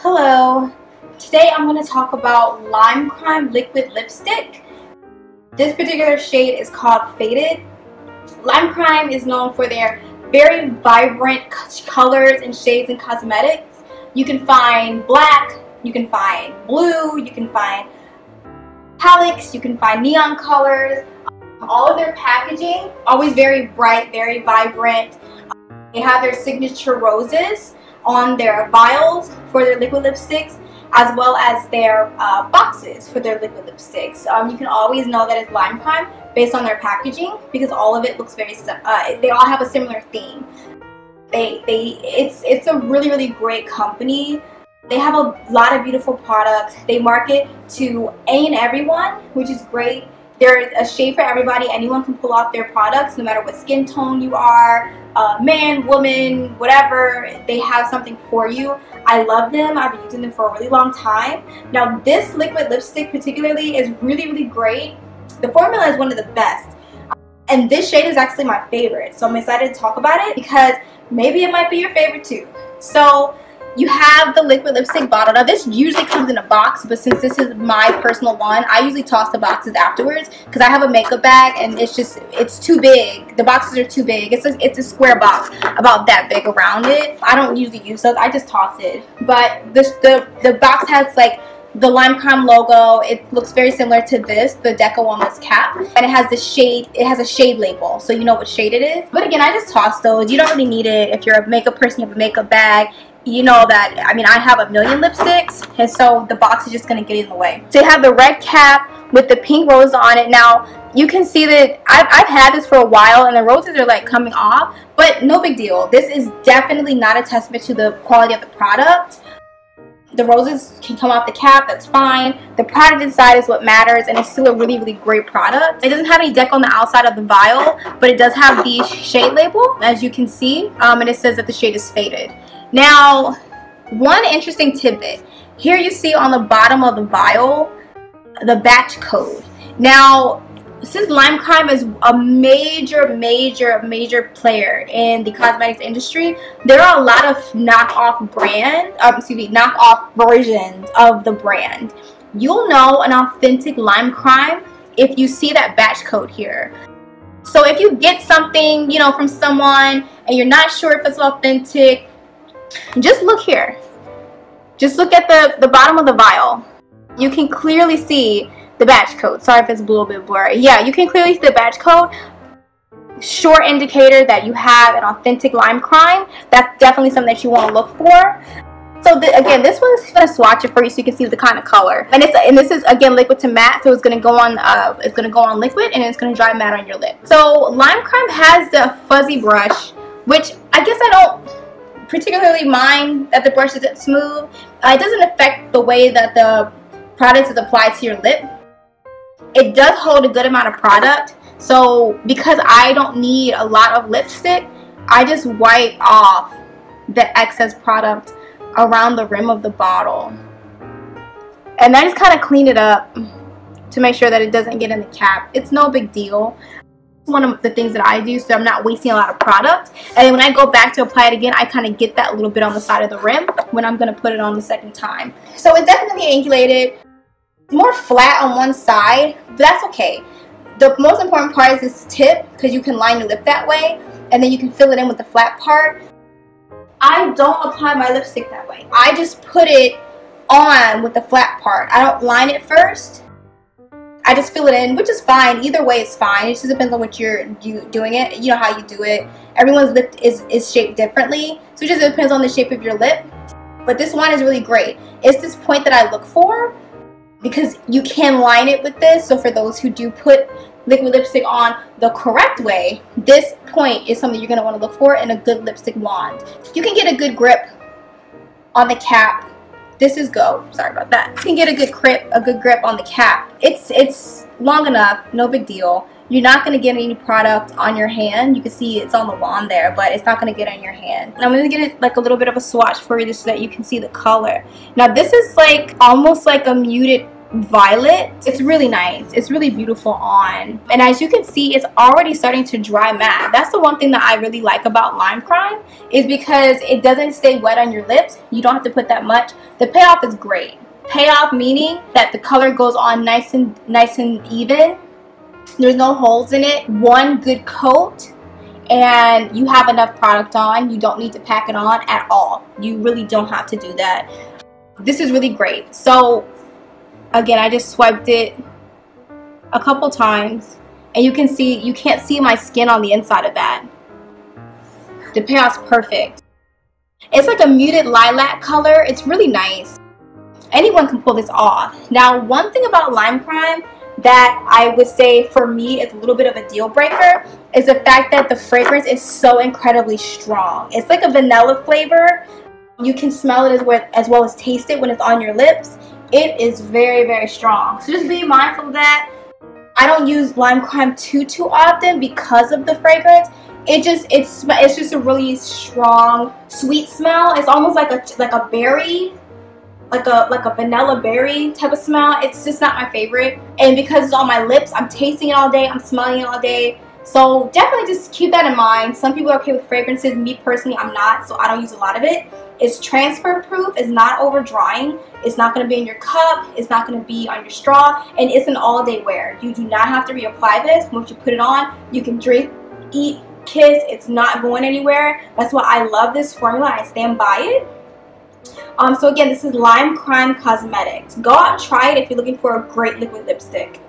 Hello, today I'm going to talk about Lime Crime liquid lipstick. This particular shade is called Faded. Lime Crime is known for their very vibrant colors and shades and cosmetics. You can find black, you can find blue, you can find palettes, you can find neon colors. All of their packaging, always very bright, very vibrant. They have their signature roses on their vials for their liquid lipsticks, as well as their boxes for their liquid lipsticks. You can always know that it's Lime Crime based on their packaging, because all of it looks very similar. They all have a similar theme. It's a really great company. They have a lot of beautiful products. They market to any and everyone, which is great. There's a shade for everybody. Anyone can pull off their products, no matter what skin tone you are, man, woman, whatever. They have something for you. I love them. I've been using them for a really long time. Now, this liquid lipstick particularly is really great. The formula is one of the best. And this shade is actually my favorite. So I'm excited to talk about it because maybe it might be your favorite too. So you have the liquid lipstick bottle. Now this usually comes in a box, but since this is my personal one, I usually toss the boxes afterwards because I have a makeup bag and it's too big. The boxes are too big. It's a square box about that big around it. I don't usually use those. I just toss it. But the box has like the Lime Crime logo. It looks very similar to this, the Deca Woman's Cap, and it has the shade. It has a shade label, so you know what shade it is. But again, I just toss those. You don't really need it. If you're a makeup person, you have a makeup bag. You know that, I mean, I have a million lipsticks, and so the box is just going to get in the way. So you have the red cap with the pink rose on it. Now, you can see that I've had this for a while, and the roses are, like, coming off, but no big deal. This is definitely not a testament to the quality of the product. The roses can come off the cap, that's fine. The product inside is what matters, and it's still a really great product. It doesn't have any deck on the outside of the vial, but it does have the shade label, as you can see, and it says that the shade is Faded. Now, one interesting tidbit. Here you see on the bottom of the vial, the batch code. Now, since Lime Crime is a major player in the cosmetics industry, there are a lot of knockoff knockoff versions of the brand. You'll know an authentic Lime Crime if you see that batch code here. So if you get something, you know, from someone and you're not sure if it's authentic, just look here. Just look at the bottom of the vial. You can clearly see the batch code. Sorry if it's a little bit blurry. Yeah, you can clearly see the batch code. Sure indicator that you have an authentic Lime Crime. That's definitely something that you want to look for. So again, this one's gonna swatch it for you so you can see the kind of color. And this is again liquid to matte, so it's gonna go on liquid and it's gonna dry matte on your lip. So Lime Crime has the fuzzy brush, which I guess I don't particularly mind that the brush isn't smooth. It doesn't affect the way that the product is applied to your lip. It does hold a good amount of product, so because I don't need a lot of lipstick, I just wipe off the excess product around the rim of the bottle. And I just kind of clean it up to make sure that it doesn't get in the cap. It's no big deal. One of the things that I do, so I'm not wasting a lot of product. And then when I go back to apply it again, I kind of get that little bit on the side of the rim when I'm going to put it on the second time. So it's definitely angulated, more flat on one side, but that's okay. The most important part is this tip, because you can line your lip that way and then you can fill it in with the flat part. I don't apply my lipstick that way. I just put it on with the flat part. I don't line it first. I just fill it in, which is fine. Either way, it's fine. It just depends on what you're doing it. You know how you do it. Everyone's lip is shaped differently, so it just depends on the shape of your lip. But this one is really great. It's this point that I look for, because you can line it with this. So for those who do put liquid lipstick on the correct way, this point is something you're going to want to look for in a good lipstick wand. You can get a good grip on the cap. This is go. Sorry about that. You can get a good grip on the cap. It's long enough, no big deal. You're not gonna get any product on your hand. You can see it's on the wand there, but it's not gonna get on your hand. And I'm gonna get it like a little bit of a swatch for you so that you can see the color. Now this is like almost like a muted violet. It's really nice. It's really beautiful on. And as you can see, it's already starting to dry matte. That's the one thing that I really like about Lime Crime, is because it doesn't stay wet on your lips. You don't have to put that much. The payoff is great. Payoff meaning that the color goes on nice and even. There's no holes in it. One good coat and you have enough product on. You don't need to pack it on at all. You really don't have to do that. This is really great. So again, I just swiped it a couple times and you can see, you can't see my skin on the inside of that. The payoff's perfect. It's like a muted lilac color. It's really nice. Anyone can pull this off. Now, one thing about Lime Crime that I would say for me is a little bit of a deal breaker is the fact that the fragrance is so incredibly strong. It's like a vanilla flavor. You can smell it as well as taste it when it's on your lips. It is very, very strong. So just be mindful of that. I don't use Lime Crime too often because of the fragrance. It's just a really strong sweet smell. It's almost like a berry. Like a vanilla berry type of smell. It's just not my favorite, and because it's on my lips, I'm tasting it all day, I'm smelling it all day. So definitely just keep that in mind. Some people are okay with fragrances. Me personally, I'm not, so I don't use a lot of it. It's transfer proof. It's not over drying. It's not going to be in your cup. It's not going to be on your straw, and it's an all-day wear. You do not have to reapply this. Once you put it on, you can drink, eat, kiss. It's not going anywhere. That's why I love this formula. I stand by it. So again, this is Lime Crime Cosmetics. Go out and try it if you're looking for a great liquid lipstick.